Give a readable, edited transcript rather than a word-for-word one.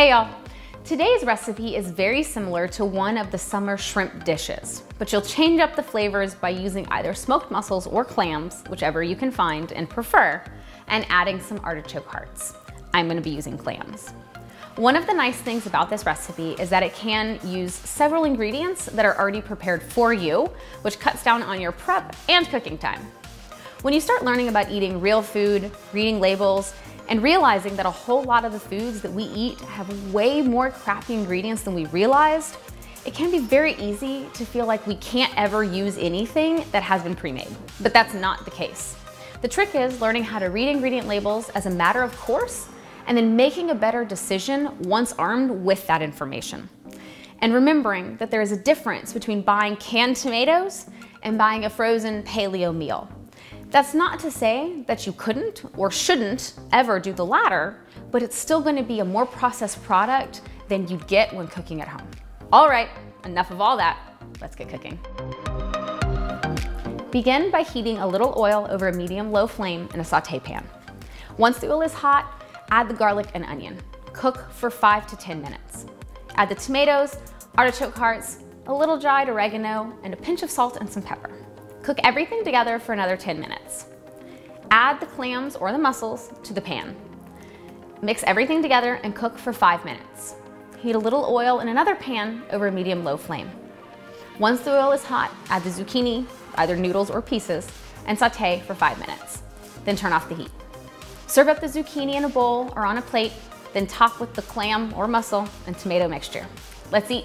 Hey y'all, today's recipe is very similar to one of the summer shrimp dishes, but you'll change up the flavors by using either smoked mussels or clams, whichever you can find and prefer, and adding some artichoke hearts. I'm gonna be using clams. One of the nice things about this recipe is that it can use several ingredients that are already prepared for you, which cuts down on your prep and cooking time. When you start learning about eating real food, reading labels, and realizing that a whole lot of the foods that we eat have way more crappy ingredients than we realized, it can be very easy to feel like we can't ever use anything that has been pre-made. But that's not the case. The trick is learning how to read ingredient labels as a matter of course, and then making a better decision once armed with that information. And remembering that there is a difference between buying canned tomatoes and buying a frozen paleo meal. That's not to say that you couldn't or shouldn't ever do the latter, but it's still gonna be a more processed product than you get when cooking at home. All right, enough of all that. Let's get cooking. Begin by heating a little oil over a medium-low flame in a saute pan. Once the oil is hot, add the garlic and onion. Cook for 5 to 10 minutes. Add the tomatoes, artichoke hearts, a little dried oregano, and a pinch of salt and some pepper. Cook everything together for another 10 minutes. Add the clams or the mussels to the pan. Mix everything together and cook for 5 minutes. Heat a little oil in another pan over a medium-low flame. Once the oil is hot, add the zucchini, either noodles or pieces, and saute for 5 minutes. Then turn off the heat. Serve up the zucchini in a bowl or on a plate, then top with the clam or mussel and tomato mixture. Let's eat.